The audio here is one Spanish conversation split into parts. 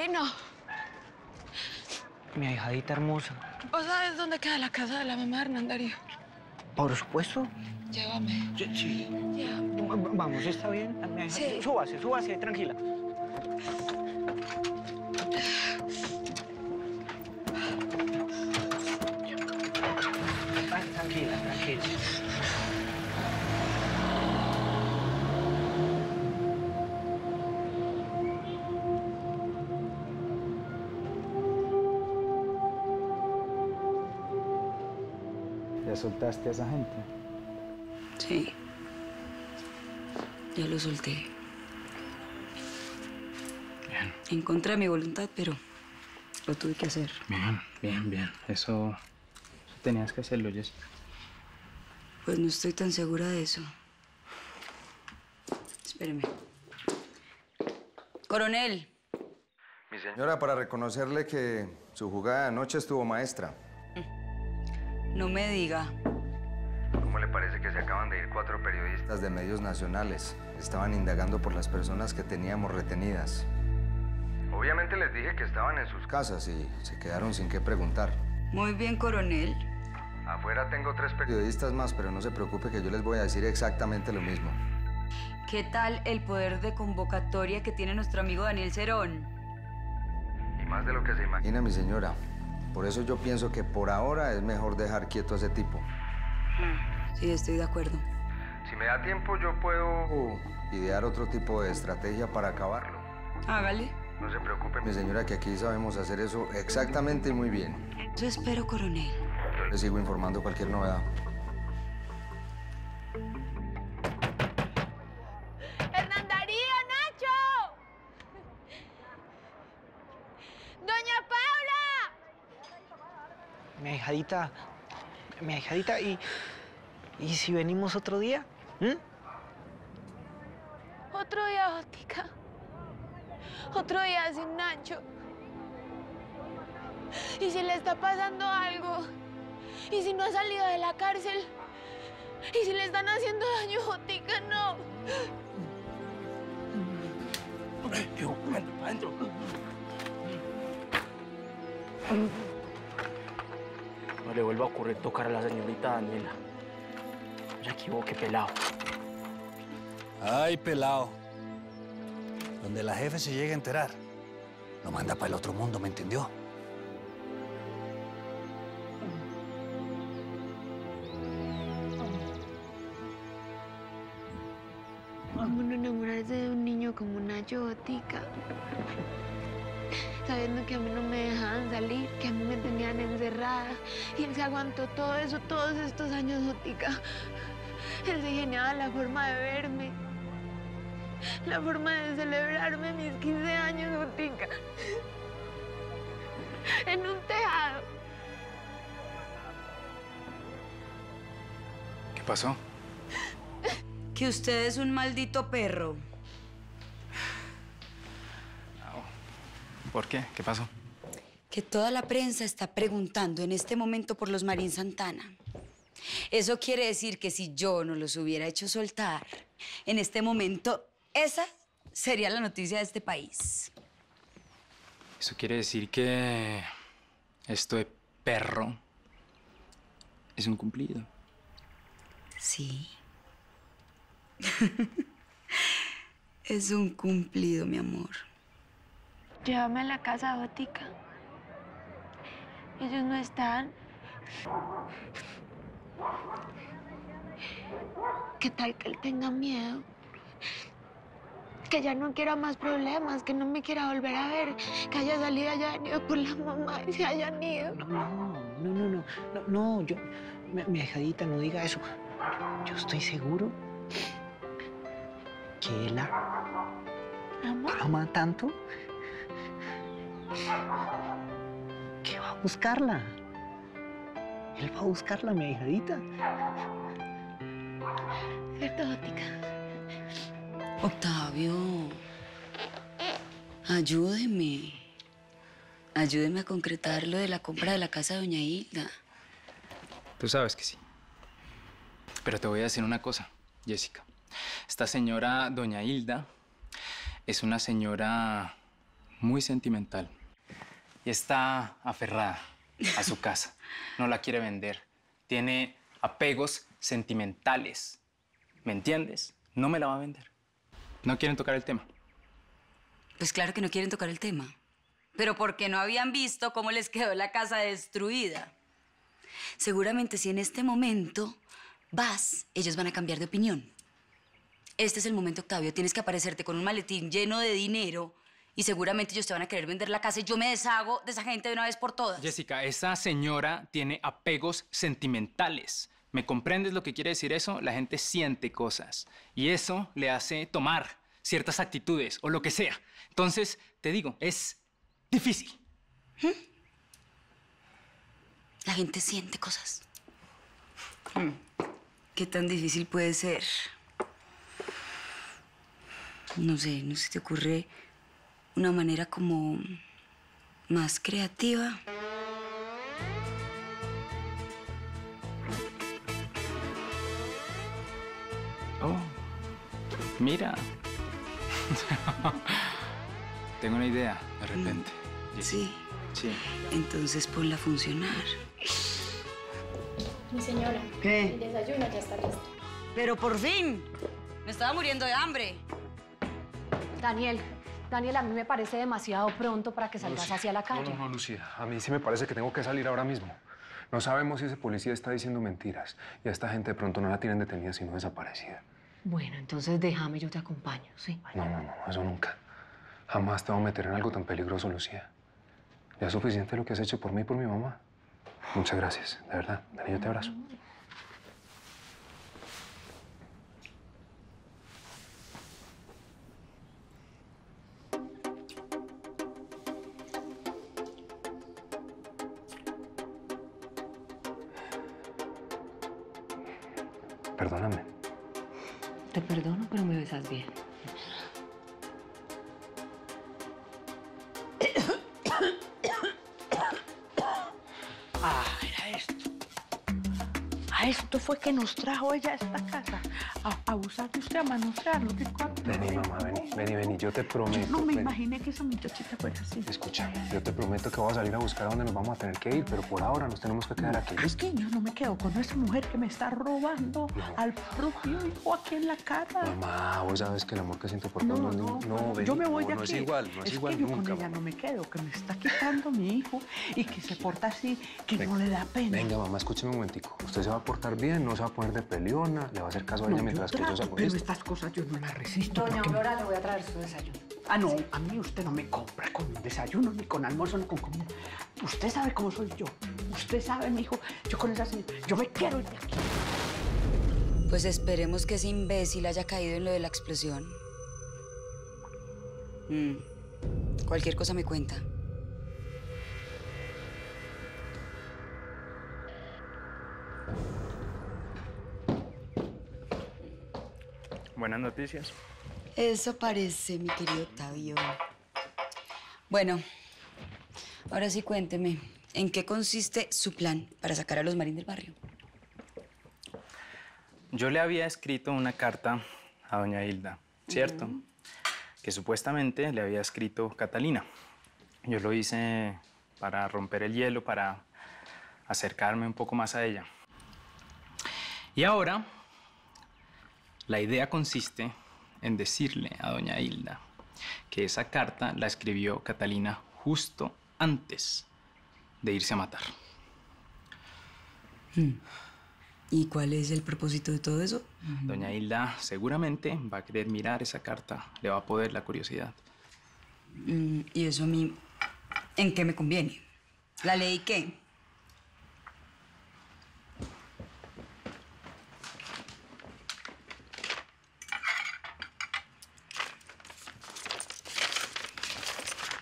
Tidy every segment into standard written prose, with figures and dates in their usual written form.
Moreno. Mi ahijadita hermosa. ¿Vos sabés dónde queda la casa de la mamá de Hernán Dario? Por supuesto. Llévame. Sí. Llévame. Vamos, ¿está bien? Sí. Súbase, tranquila. Tranquila. ¿Ya soltaste a esa gente? Sí. Ya lo solté. Bien. En contra de mi voluntad, pero lo tuve que hacer. Bien. Eso tenías que hacerlo, Jessica. Pues no estoy tan segura de eso. Espéreme. Coronel. Mi señora, para reconocerle que su jugada de anoche estuvo maestra. No me diga. ¿Cómo le parece que se acaban de ir 4 periodistas de medios nacionales? Estaban indagando por las personas que teníamos retenidas. Obviamente les dije que estaban en sus casas y se quedaron sin qué preguntar. Muy bien, coronel. Afuera tengo 3 periodistas más, pero no se preocupe que yo les voy a decir exactamente lo mismo. ¿Qué tal el poder de convocatoria que tiene nuestro amigo Daniel Cerón? Y más de lo que se imagina, mi señora. Por eso yo pienso que por ahora es mejor dejar quieto a ese tipo. Sí, estoy de acuerdo. Si me da tiempo, yo puedo idear otro tipo de estrategia para acabarlo. Hágale. No se preocupe, mi señora, que aquí sabemos hacer eso exactamente y muy bien. Yo espero, coronel. Yo le sigo informando cualquier novedad. Mi ahijadita, ¿y si venimos otro día? Otro día, Jotica. Otro día sin Nacho. ¿Y si le está pasando algo? ¿Y si no ha salido de la cárcel? ¿Y si le están haciendo daño, Jotica? No. No le vuelva a ocurrir tocar a la señorita Daniela. No se equivoque, pelado. Ay, pelado. Donde la jefe se llegue a enterar, lo manda para el otro mundo, ¿me entendió? ¿Cómo no enamorarse de un niño como una Jotica? Sabiendo que a mí no me dejaban salir, que a mí me tenían encerrada. Y él se aguantó todo eso, todos estos años, Jotica. Él se ingeniaba la forma de verme, la forma de celebrarme mis 15 años, Jotica. En un tejado. ¿Qué pasó? Que usted es un maldito perro. ¿Por qué? ¿Qué pasó? Que toda la prensa está preguntando en este momento por los Marín Santana. Eso quiere decir que si yo no los hubiera hecho soltar, en este momento, esa sería la noticia de este país. Eso quiere decir que esto de perro es un cumplido. Sí. Es un cumplido, mi amor. Llévame a la casa, Jotica. Ellos no están. ¿Qué tal que él tenga miedo? Que ya no quiera más problemas, que no me quiera volver a ver, que haya salido, haya venido por la mamá y se hayan ido. No, mi ahijadita, no diga eso. Yo estoy seguro que él ama tanto que va a buscarla. Él va a buscarla, mi ahijadita. ¿Cierto, Jotica? Octavio, ayúdeme. Ayúdeme a concretar lo de la compra de la casa de doña Hilda. Tú sabes que sí. Pero te voy a decir una cosa, Jessica. Esta señora, doña Hilda, es una señora muy sentimental y está aferrada a su casa. No la quiere vender. Tiene apegos sentimentales. ¿Me entiendes? No me la va a vender. No quieren tocar el tema. Pues claro que no quieren tocar el tema. Pero porque no habían visto cómo les quedó la casa destruida. Seguramente si en este momento vas, ellos van a cambiar de opinión. Este es el momento, Octavio. Tienes que aparecerte con un maletín lleno de dinero y seguramente ellos te van a querer vender la casa y yo me deshago de esa gente de una vez por todas. Jessica, esa señora tiene apegos sentimentales. ¿Me comprendes lo que quiere decir eso? La gente siente cosas y eso le hace tomar ciertas actitudes o lo que sea. Entonces, te digo, es difícil. La gente siente cosas. ¿Qué tan difícil puede ser? No sé, ¿no se te ocurre una manera como más creativa? Oh, mira. Tengo una idea, de repente. Sí. Sí. Entonces ponla a funcionar. Mi señora, ¿qué? El desayuno ya está listo. ¡Pero por fin! Me estaba muriendo de hambre. Daniel, a mí me parece demasiado pronto para que salgas hacia la calle. No, Lucía. A mí sí me parece que tengo que salir ahora mismo. No sabemos si ese policía está diciendo mentiras. Y a esta gente de pronto no la tienen detenida, sino desaparecida. Bueno, entonces déjame, yo te acompaño, ¿sí? No, eso nunca. Jamás te voy a meter en algo tan peligroso, Lucía. Ya es suficiente lo que has hecho por mí y por mi mamá. Muchas gracias, de verdad. Dani, yo te abrazo. Perdóname. Te perdono, pero me besas bien. Esto fue que nos trajo ella a esta casa, a abusar de usted, a manosearlo. Vení, mamá, vení, yo te prometo. Yo no me imaginé que esa muchachita fuera así. Escucha, yo te prometo que voy a salir a buscar a dónde nos vamos a tener que ir, pero por ahora nos tenemos que quedar aquí. Es que yo no me quedo con esa mujer que me está robando al propio hijo aquí en la cara. Mamá, vos sabes que el amor que siento por vos no, yo me voy de aquí. No es igual, no es igual nunca. Es que yo con ella no me quedo, que me está quitando mi hijo y que se porta así, que no le da pena. Venga, mamá, escúcheme un momentico. Usted se va a portar bien, no se va a poner de peleona, le va a hacer caso a ella mientras que yo salgo. Pero estas cosas yo no las resisto. Doña Aurora, le voy a traer su desayuno. Ah, no, a mí usted no me compra con desayuno, ni con almuerzo, ni con comida. Usted sabe cómo soy yo. Usted sabe, mijo, yo con esa señora, yo me quiero ir de aquí. Pues esperemos que ese imbécil haya caído en lo de la explosión. Cualquier cosa me cuenta. Buenas noticias. Eso parece, mi querido Octavio. Bueno, ahora sí cuénteme, ¿en qué consiste su plan para sacar a los Marín del barrio? Yo le había escrito una carta a doña Hilda, ¿cierto? Que supuestamente le había escrito Catalina. Yo lo hice para romper el hielo, para acercarme un poco más a ella. Y ahora... la idea consiste en decirle a doña Hilda que esa carta la escribió Catalina justo antes de irse a matar. ¿Y cuál es el propósito de todo eso? Doña Hilda seguramente va a querer mirar esa carta, le va a poder la curiosidad. ¿Y eso a mí en qué me conviene? ¿La ley qué?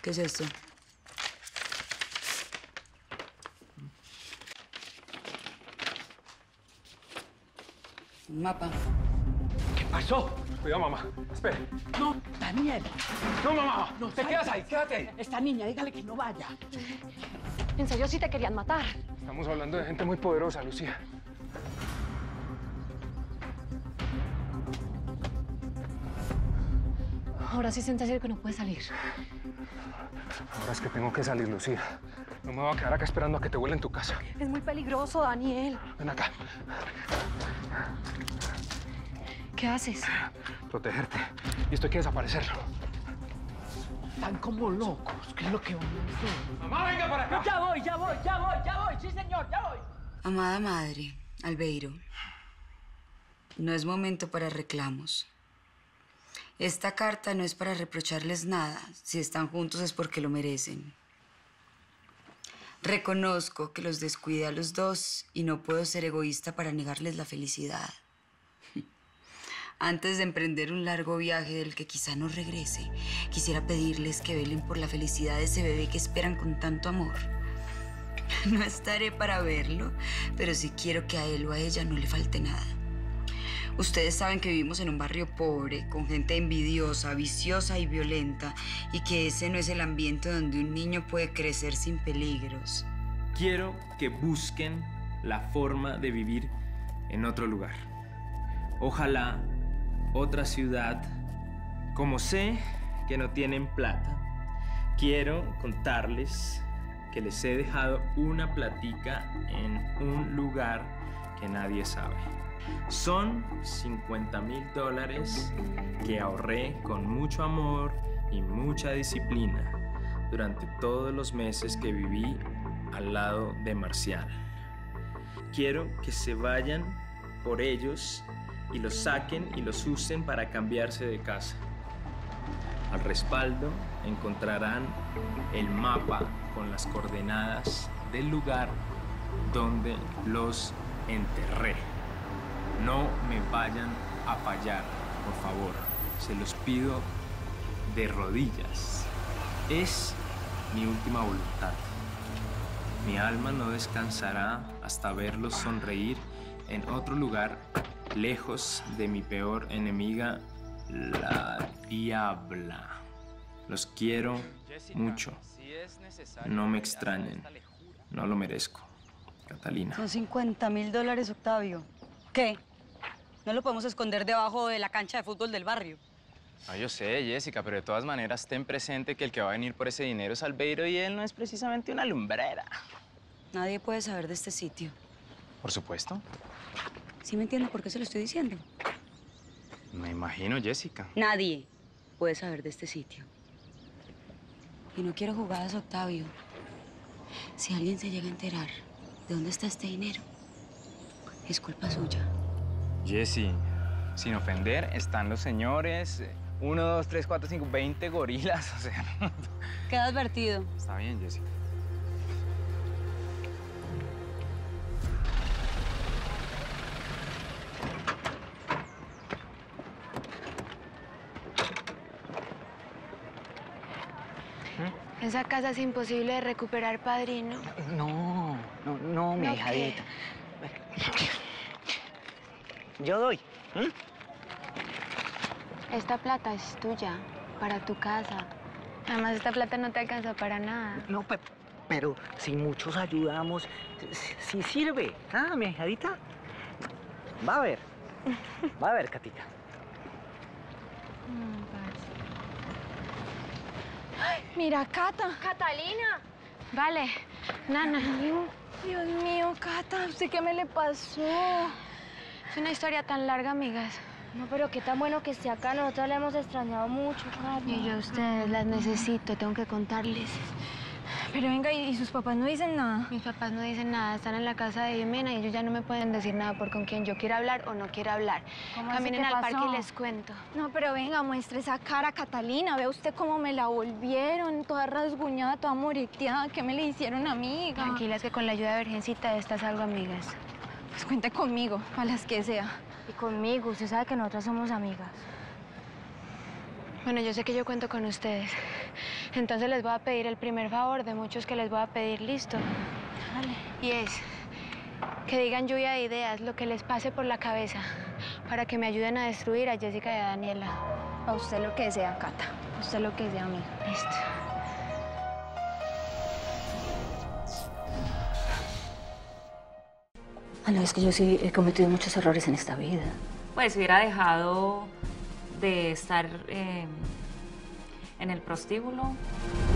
¿Qué es esto? Un mapa. ¿Qué pasó? Cuidado, mamá. Espera. No, Daniel. No, mamá. No, te quedas ahí, quédate ahí. Esta niña, dígale que no vaya. En serio, sí te querían matar. Estamos hablando de gente muy poderosa, Lucía. Ahora sí siente serio que no puede salir. Ahora es que tengo que salir, Lucía. No me voy a quedar acá esperando a que te vuelen tu casa. Es muy peligroso, Daniel. Ven acá. ¿Qué haces? Protegerte. Y esto hay que desaparecerlo. Están como locos. ¿Qué es lo que van a hacer? ¡Mamá, venga para acá! ¡Ya voy! ¡Sí, señor, ya voy! Amada madre, Albeiro, no es momento para reclamos. Esta carta no es para reprocharles nada. Si están juntos es porque lo merecen. Reconozco que los descuidé a los dos y no puedo ser egoísta para negarles la felicidad. Antes de emprender un largo viaje del que quizá no regrese, quisiera pedirles que velen por la felicidad de ese bebé que esperan con tanto amor. No estaré para verlo, pero sí quiero que a él o a ella no le falte nada. Ustedes saben que vivimos en un barrio pobre, con gente envidiosa, viciosa y violenta, y que ese no es el ambiente donde un niño puede crecer sin peligros. Quiero que busquen la forma de vivir en otro lugar. Ojalá otra ciudad. Como sé que no tienen plata, quiero contarles que les he dejado una platica en un lugar que nadie sabe. Son $50.000 que ahorré con mucho amor y mucha disciplina durante todos los meses que viví al lado de Marcial. Quiero que se vayan por ellos y los saquen y los usen para cambiarse de casa. Al respaldo encontrarán el mapa con las coordenadas del lugar donde los enterré. No me vayan a fallar, por favor. Se los pido de rodillas. Es mi última voluntad. Mi alma no descansará hasta verlos sonreír en otro lugar, lejos de mi peor enemiga, la Diabla. Los quiero mucho. No me extrañen. No lo merezco. Catalina. Son $50.000, Octavio. ¿Qué? No lo podemos esconder debajo de la cancha de fútbol del barrio. No, yo sé, Jessica, pero de todas maneras ten presente que el que va a venir por ese dinero es Albeiro y él no es precisamente una lumbrera. Nadie puede saber de este sitio. Por supuesto. ¿Sí me entiendes por qué se lo estoy diciendo? Me imagino, Jessica. Nadie puede saber de este sitio. Y no quiero jugadas, Octavio. Si alguien se llega a enterar de dónde está este dinero, es culpa suya. Jessy, sin ofender, están los señores. 1, 2, 3, 4, 5, 20 gorilas, o sea. Queda advertido. Está bien, Jessy. Esa casa es imposible de recuperar, padrino. No, mi hijadita. Yo doy. Esta plata es tuya, para tu casa. Además, esta plata no te alcanza para nada. No, pero si muchos ayudamos, sí sirve. Ah, mi hijadita. Va a ver, Catita. Ay, mira, Cata. Catalina. Vale, Nana. Dios mío, Cata, ¿usted qué me le pasó? Es una historia tan larga, amigas. No, pero qué tan bueno que esté acá. Nosotras la hemos extrañado mucho, Cata. Y yo a ustedes las necesito, tengo que contarles. Pero venga, ¿y sus papás no dicen nada? Mis papás no dicen nada, están en la casa de Jimena y ellos ya no me pueden decir nada por con quien yo quiera hablar o no quiera hablar. Caminen al parque y les cuento. No, pero venga, muestre esa cara, Catalina. Vea usted cómo me la volvieron, toda rasguñada, toda moreteada. ¿Qué me le hicieron, amiga? Tranquilas, que con la ayuda de Virgencita estás algo, amigas. Pues cuente conmigo, a las que sea. Y conmigo, usted sabe que nosotras somos amigas. Bueno, yo sé que yo cuento con ustedes. Entonces les voy a pedir el primer favor de muchos que les voy a pedir, ¿listo? Dale. Y es que digan lluvia de ideas, lo que les pase por la cabeza, para que me ayuden a destruir a Jessica y a Daniela. A usted lo que sea, Cata. A usted lo que sea, amiga. Listo. Ah, no, es que yo sí he cometido muchos errores en esta vida. Pues hubiera dejado de estar en el prostíbulo.